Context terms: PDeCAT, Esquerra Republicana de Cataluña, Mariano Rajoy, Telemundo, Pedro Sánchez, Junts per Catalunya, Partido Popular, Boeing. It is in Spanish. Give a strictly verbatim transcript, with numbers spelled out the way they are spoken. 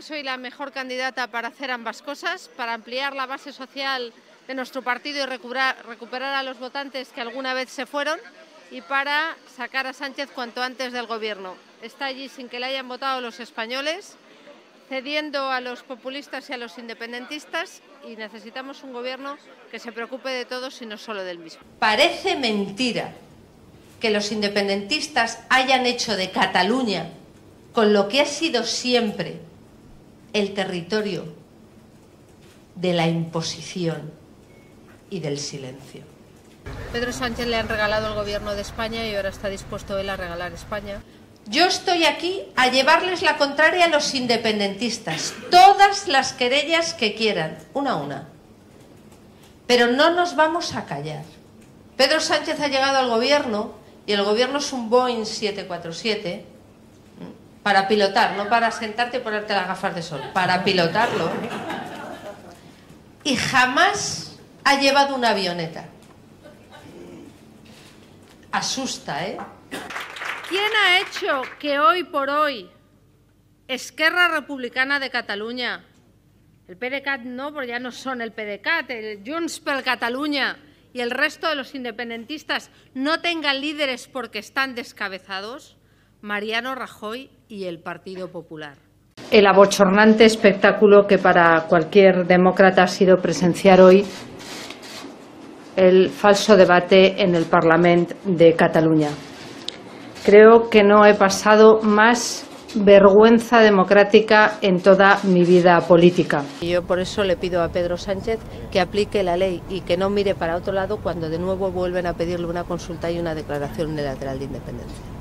que soy la mejor candidata para hacer ambas cosas, para ampliar la base social de nuestro partido y recuperar, recuperar a los votantes que alguna vez se fueron, y para sacar a Sánchez cuanto antes del gobierno. Está allí sin que le hayan votado los españoles, cediendo a los populistas y a los independentistas, y necesitamos un gobierno que se preocupe de todos y no solo del mismo. Parece mentira que los independentistas hayan hecho de Cataluña, con lo que ha sido siempre el territorio de la imposición y del silencio. Pedro Sánchez le han regalado el gobierno de España y ahora está dispuesto él a regalar España. Yo estoy aquí a llevarles la contraria a los independentistas, todas las querellas que quieran, una a una. Pero no nos vamos a callar. Pedro Sánchez ha llegado al gobierno y el gobierno es un Boeing siete cuatro siete para pilotar, no para sentarte y ponerte las gafas de sol, para pilotarlo. Y jamás ha llevado una avioneta. Asusta, ¿eh? ¿Quién ha hecho que hoy por hoy Esquerra Republicana de Cataluña, el PDeCAT no, porque ya no son el PDeCAT, el Junts per Catalunya y el resto de los independentistas no tengan líderes porque están descabezados? Mariano Rajoy y el Partido Popular. El abochornante espectáculo que para cualquier demócrata ha sido presenciar hoy el falso debate en el Parlamento de Cataluña. Creo que no he pasado más vergüenza democrática en toda mi vida política. Yo por eso le pido a Pedro Sánchez que aplique la ley y que no mire para otro lado cuando de nuevo vuelven a pedirle una consulta y una declaración unilateral de independencia.